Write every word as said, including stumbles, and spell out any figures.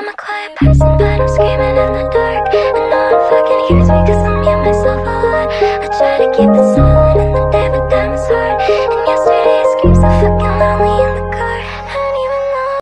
I'm a quiet person, but I'm screaming in the dark. I know it fucking hears me, cause I mute myself a lot. I try to keep it silent in the day, but time is hard. And yesterday's screams so fucking lonely.